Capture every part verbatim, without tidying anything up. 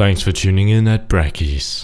Thanks for tuning in at Brackeys.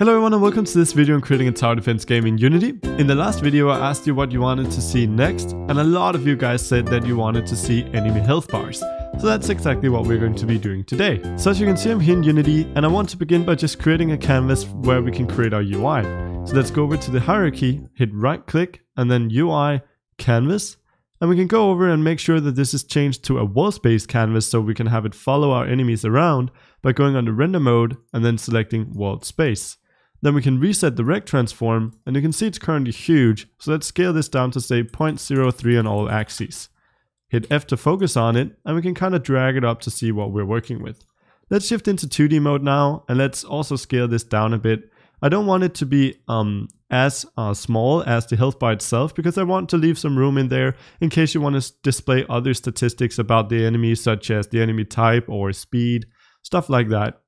Hello everyone and welcome to this video on creating a tower defense game in Unity. In the last video I asked you what you wanted to see next, and a lot of you guys said that you wanted to see enemy health bars. So that's exactly what we're going to be doing today. So as you can see, I'm here in Unity and I want to begin by just creating a canvas where we can create our U I. So let's go over to the hierarchy, hit right click and then U I, canvas. And we can go over and make sure that this is changed to a walls-based canvas so we can have it follow our enemies around by going on the render mode and then selecting walled space. Then we can reset the rect transform and you can see it's currently huge. So let's scale this down to say zero point zero three on all axes. Hit F to focus on it and we can kind of drag it up to see what we're working with. Let's shift into two D mode now and let's also scale this down a bit. I don't want it to be um, as uh, small as the health bar itself because I want to leave some room in there in case you want to display other statistics about the enemy, such as the enemy type or speed, stuff like that.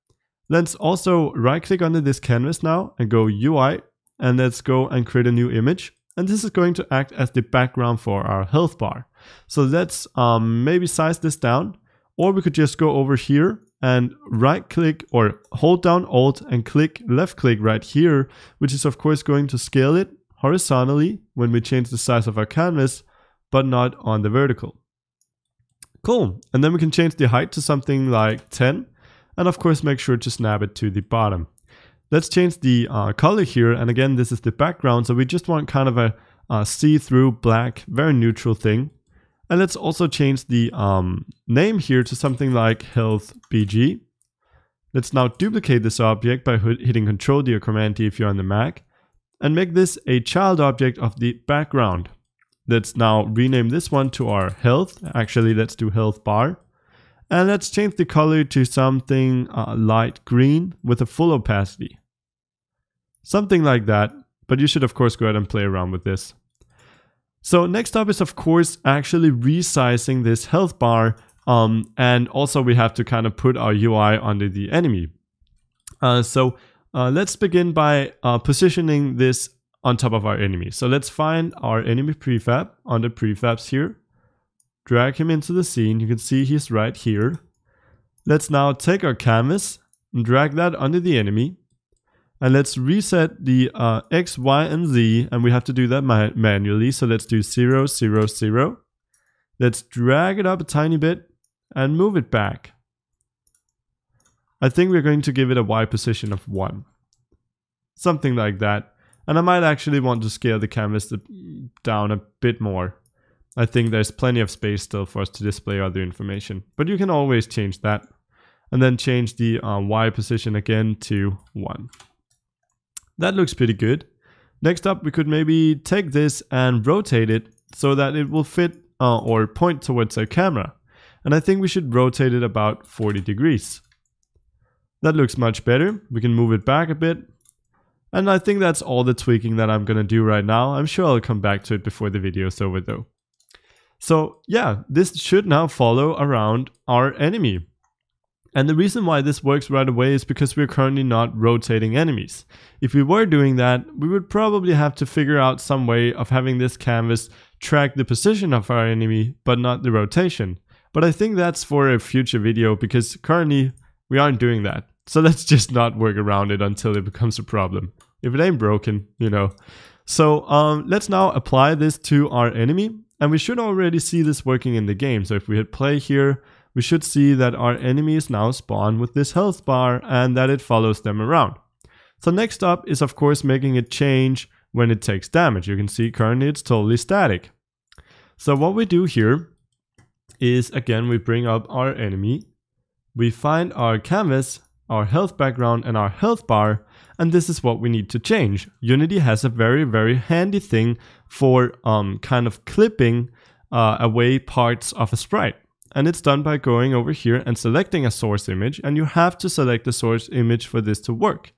Let's also right click under this canvas now and go U I and let's go and create a new image. And this is going to act as the background for our health bar. So let's um, maybe size this down, or we could just go over here and right click or hold down Alt and click left click right here, which is of course going to scale it horizontally when we change the size of our canvas, but not on the vertical. Cool. And then we can change the height to something like ten. And of course, make sure to snap it to the bottom. Let's change the uh, color here. And again, this is the background. So we just want kind of a uh, see-through black, very neutral thing. And let's also change the um, name here to something like health B G. Let's now duplicate this object by hitting Control D or Command D if you're on the Mac, and make this a child object of the background. Let's now rename this one to our health. Actually, let's do health bar. And let's change the color to something uh, light green with a full opacity. Something like that, but you should of course go ahead and play around with this. So next up is of course actually resizing this health bar, um, and also we have to kind of put our U I under the enemy. Uh, so uh, let's begin by uh, positioning this on top of our enemy. So let's find our enemy prefab under prefabs here, drag him into the scene. You can see he's right here. Let's now take our canvas and drag that under the enemy. And let's reset the uh, X, Y, and Z. And we have to do that ma manually. So let's do zero, zero, zero. Let's drag it up a tiny bit and move it back. I think we're going to give it a Y position of one. Something like that. And I might actually want to scale the canvas down a bit more. I think there's plenty of space still for us to display other information. But you can always change that. And then change the uh, Y position again to one. That looks pretty good. Next up, we could maybe take this and rotate it so that it will fit uh, or point towards our camera. And I think we should rotate it about forty degrees. That looks much better. We can move it back a bit. And I think that's all the tweaking that I'm going to do right now. I'm sure I'll come back to it before the video's over though. So yeah, this should now follow around our enemy. And the reason why this works right away is because we're currently not rotating enemies. If we were doing that, we would probably have to figure out some way of having this canvas track the position of our enemy, but not the rotation. But I think that's for a future video because currently we aren't doing that. So let's just not work around it until it becomes a problem. If it ain't broken, you know. So um, let's now apply this to our enemy. And we should already see this working in the game. So if we hit play here, we should see that our enemies now spawn with this health bar and that it follows them around. So next up is of course making it change when it takes damage. You can see currently it's totally static. So what we do here is, again, we bring up our enemy. We find our canvas, our health background and our health bar, and this is what we need to change. Unity has a very, very handy thing for um, kind of clipping uh, away parts of a sprite. And it's done by going over here and selecting a source image, and you have to select the source image for this to work.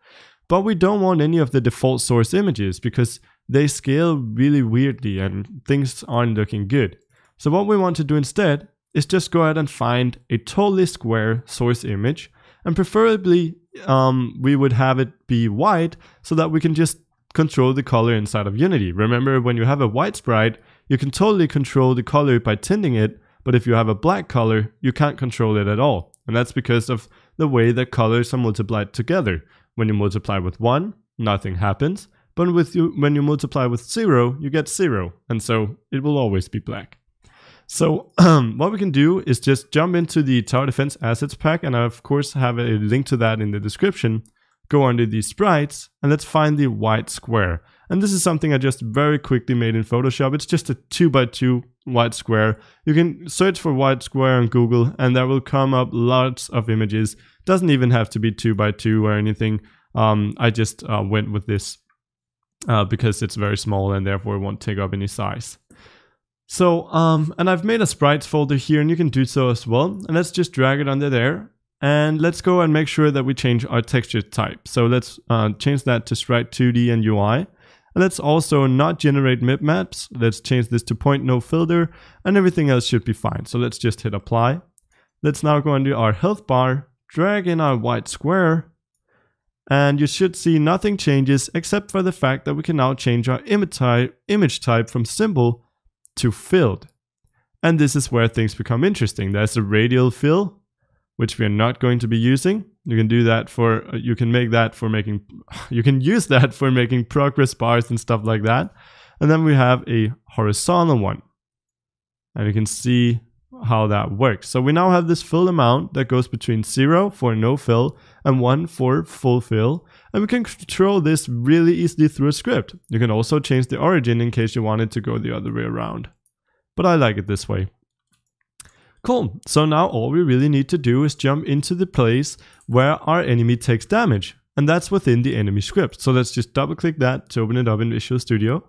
But we don't want any of the default source images because they scale really weirdly and things aren't looking good. So what we want to do instead is just go ahead and find a totally square source image, and preferably um, we would have it be white so that we can just control the color inside of Unity. Remember, when you have a white sprite, you can totally control the color by tinting it. But if you have a black color, you can't control it at all. and that's because of the way that colors are multiplied together. When you multiply with one, nothing happens, but with you, when you multiply with zero, you get zero, and so it will always be black. So um, what we can do is just jump into the Tower Defense Assets Pack, and I of course have a link to that in the description. Go under the sprites, and let's find the white square. And this is something I just very quickly made in Photoshop. It's just a two by two white square. You can search for white square on Google, and there will come up lots of images. Doesn't even have to be two by two or anything. Um, I just uh, went with this uh, because it's very small and therefore it won't take up any size. So, um, and I've made a sprites folder here, and you can do so as well. And let's just drag it under there. And let's go and make sure that we change our texture type. So let's uh, change that to Sprite two D and U I. And let's also not generate mip maps. Let's change this to point no filter, and everything else should be fine. So let's just hit apply. Let's now go into our health bar, drag in our white square, and you should see nothing changes except for the fact that we can now change our image type, image type from symbol to filled. And this is where things become interesting. There's a radial fill, which we are not going to be using. You can do that for, you can make that for making, you can use that for making progress bars and stuff like that. And then we have a horizontal one, and you can see how that works. So we now have this fill amount that goes between zero for no fill and one for full fill. And we can control this really easily through a script. You can also change the origin in case you wanted to go the other way around, but I like it this way. Cool, so now all we really need to do is jump into the place where our enemy takes damage, and that's within the enemy script. So let's just double click that to open it up in Visual Studio.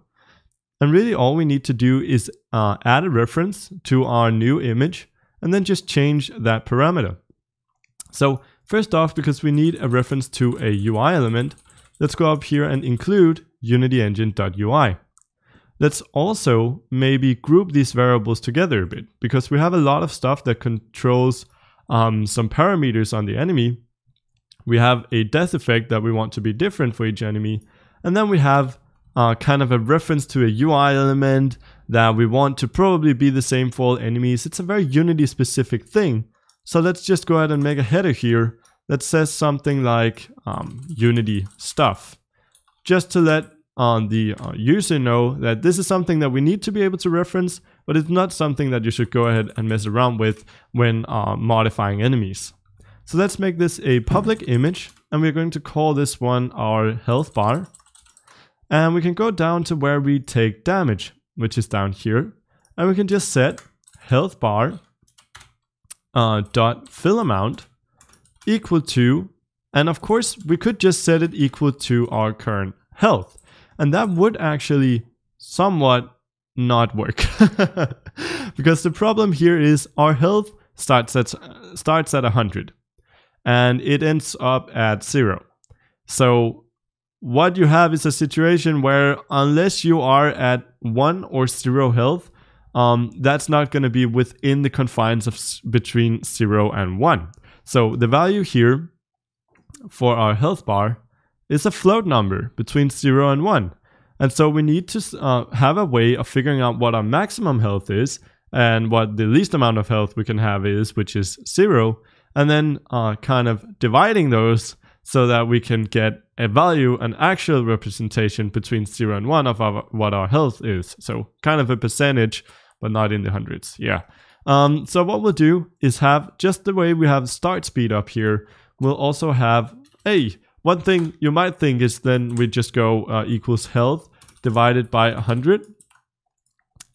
And really all we need to do is uh, add a reference to our new image and then just change that parameter. So first off, because we need a reference to a U I element, let's go up here and include unity engine dot U I. Let's also maybe group these variables together a bit, because we have a lot of stuff that controls um, some parameters on the enemy. We have a death effect that we want to be different for each enemy. And then we have uh, kind of a reference to a U I element that we want to probably be the same for all enemies. It's a very Unity specific thing. So let's just go ahead and make a header here that says something like um, Unity stuff, just to let on the uh, user know that this is something that we need to be able to reference, but it's not something that you should go ahead and mess around with when uh, modifying enemies. So let's make this a public image, and we're going to call this one our health bar. And we can go down to where we take damage, which is down here, and we can just set health bar uh, dot fill amount equal to, and of course we could just set it equal to our current health. And that would actually somewhat not work because the problem here is our health starts at, starts at one hundred and it ends up at zero. So what you have is a situation where unless you are at one or zero health, um, that's not going to be within the confines of between zero and one. So the value here for our health bar is a float number between zero and one. And so we need to uh, have a way of figuring out what our maximum health is and what the least amount of health we can have is, which is zero, and then uh, kind of dividing those so that we can get a value, an actual representation between zero and one of our, what our health is. So kind of a percentage, but not in the hundreds, yeah. Um, so what we'll do is have, just the way we have start speed up here, we'll also have a one thing you might think is then we just go uh, equals health divided by one hundred.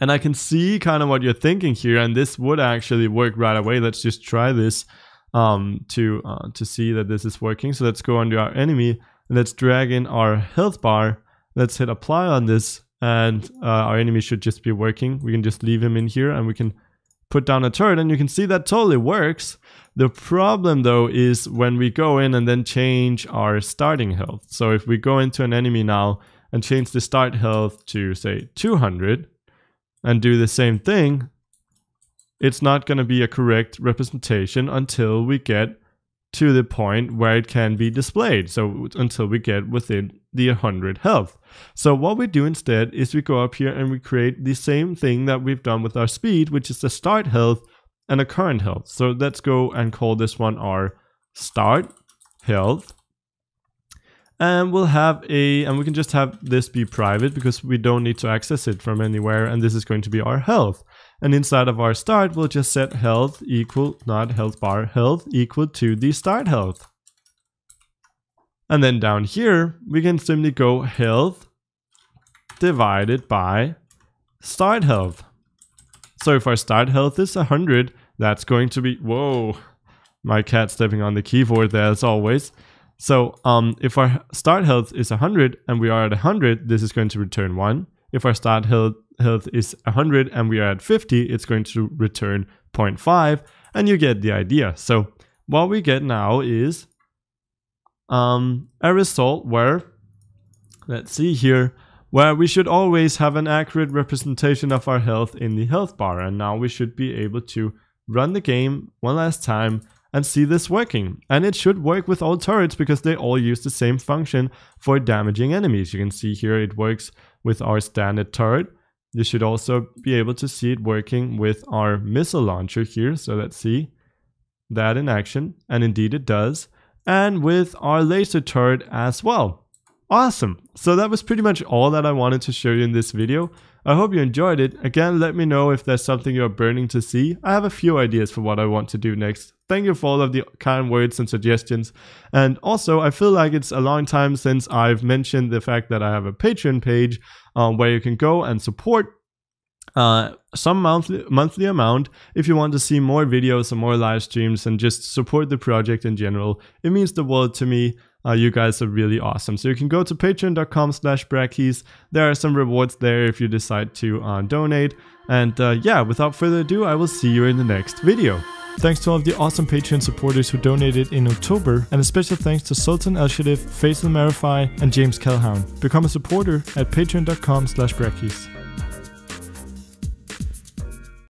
And I can see kind of what you're thinking here, and this would actually work right away. Let's just try this um, to, uh, to see that this is working. So let's go under our enemy, and let's drag in our health bar. Let's hit apply on this, and uh, our enemy should just be working. We can just leave him in here, and we can put down a turret, and you can see that totally works. The problem though is when we go in and then change our starting health. So if we go into an enemy now and change the start health to say two hundred and do the same thing, it's not going to be a correct representation until we get to the point where it can be displayed. So until we get within the one hundred health. So what we do instead is we go up here and we create the same thing that we've done with our speed, which is the start health and a current health. So let's go and call this one our start health. And we'll have a, and we can just have this be private because we don't need to access it from anywhere. And this is going to be our health. And inside of our start, we'll just set health equal, not health bar, health equal to the start health. And then down here, we can simply go health divided by start health. So if our start health is one hundred, that's going to be, whoa, my cat stepping on the keyboard there as always. So um, if our start health is one hundred and we are at one hundred, this is going to return one. If our start health, health is one hundred and we are at fifty, it's going to return zero point five, and you get the idea. So what we get now is um, a result where, let's see here, where we should always have an accurate representation of our health in the health bar. And now we should be able to run the game one last time and see this working. And it should work with all turrets because they all use the same function for damaging enemies. You can see here it works with our standard turret. You should also be able to see it working with our missile launcher here. So let's see that in action. And indeed it does. And with our laser turret as well. Awesome. So that was pretty much all that I wanted to show you in this video. I hope you enjoyed it. Again, let me know if there's something you're burning to see. I have a few ideas for what I want to do next. Thank you for all of the kind words and suggestions. And also, I feel like it's a long time since I've mentioned the fact that I have a Patreon page um, where you can go and support uh, some monthly, monthly amount if you want to see more videos and more live streams and just support the project in general. It means the world to me. Uh, you guys are really awesome. So you can go to patreon dot com slash brackeys. There are some rewards there if you decide to uh, donate. And uh, yeah, without further ado, I will see you in the next video. Thanks to all of the awesome Patreon supporters who donated in October, and a special thanks to Sultan El Shadif, Faisal Marify, and James Calhoun. Become a supporter at patreon dot com slash brackeys.